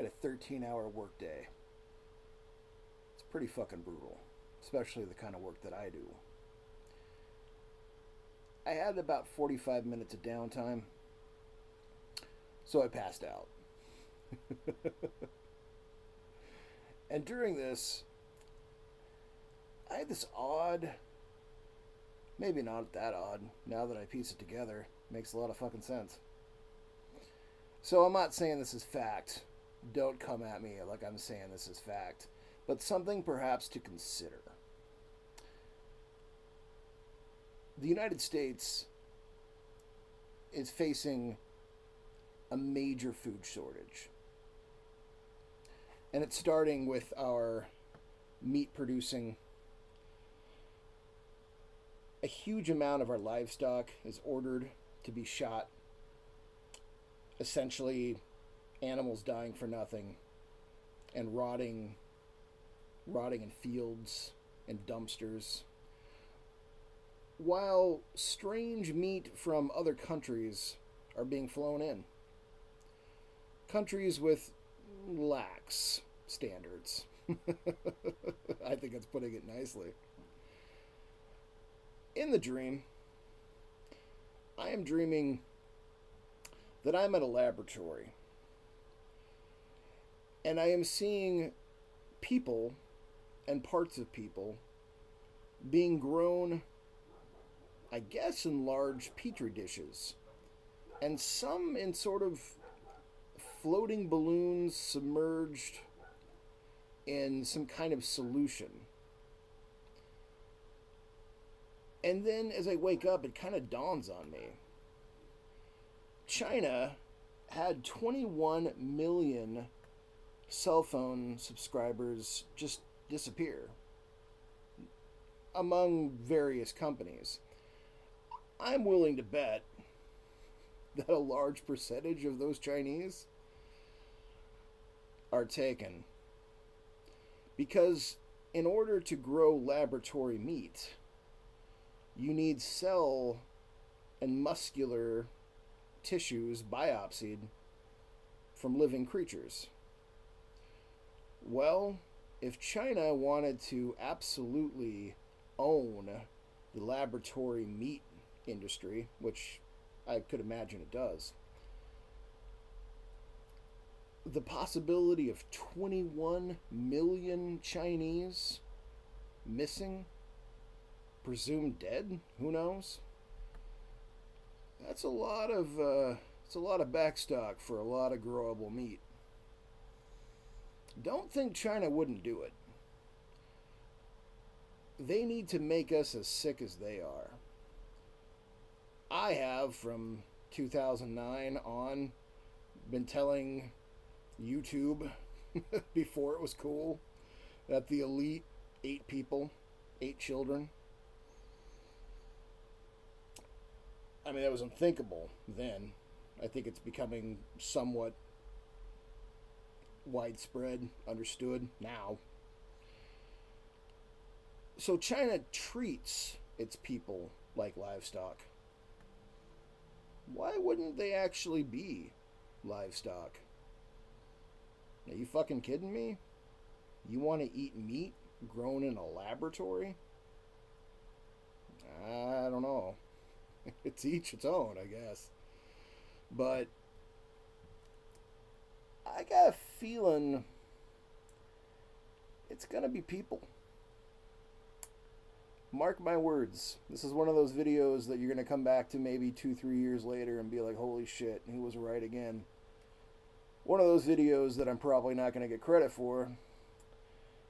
at a 13-hour workday. It's pretty fucking brutal, especially the kind of work that I do. I had about 45 minutes of downtime, so I passed out. And during this, I had this odd, maybe not that odd, now that I piece it together, makes a lot of fucking sense. So I'm not saying this is fact. Don't come at me like I'm saying this is fact. But something perhaps to consider. The United States is facing a major food shortage. And it's starting with our meat producing. A huge amount of our livestock is ordered to be shot. Essentially, animals dying for nothing and rotting in fields and dumpsters. While strange meat from other countries are being flown in. Countries with lax standards. I think that's putting it nicely. In the dream, I am dreaming that I'm at a laboratory and I am seeing people and parts of people being grown, I guess, in large petri dishes, and some in sort of floating balloons submerged in some kind of solution. And then as I wake up, it kind of dawns on me. China had 21 million cell phone subscribers just disappear among various companies. I'm willing to bet that a large percentage of those Chinese are taken. Because in order to grow laboratory meat, you need cell and muscular tissues biopsied from living creatures. Well, if China wanted to absolutely own the laboratory meat industry, which I could imagine it does, the possibility of 21 million Chinese missing, presumed dead, who knows? That's a lot of it's a lot of backstock for a lot of growable meat. Don't think China wouldn't do it. They need to make us as sick as they are. I have, from 2009 on, been telling YouTube, before it was cool, that the elite ate people, ate children. I mean, that was unthinkable then. I think it's becoming somewhat widespread, understood now. So China treats its people like livestock. Why wouldn't they actually be livestock? Are you fucking kidding me? You want to eat meat grown in a laboratory? I don't know. It's each its own, I guess. But I got a feeling it's going to be people. Mark my words. This is one of those videos that you're going to come back to maybe 2-3 years later and be like, holy shit, he was right again. One of those videos that I'm probably not going to get credit for,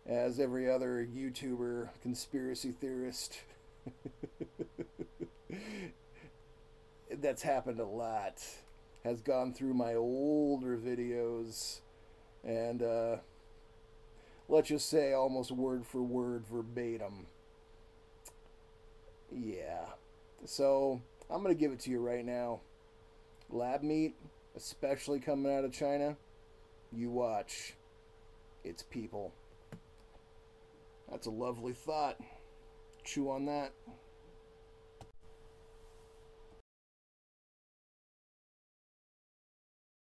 as every other YouTuber, conspiracy theorist. That's happened a lot. Has gone through my older videos and let's just say almost word for word, verbatim. Yeah, so I'm gonna give it to you right now. Lab meat, especially coming out of China, you watch, it's people. That's a lovely thought. Chew on that.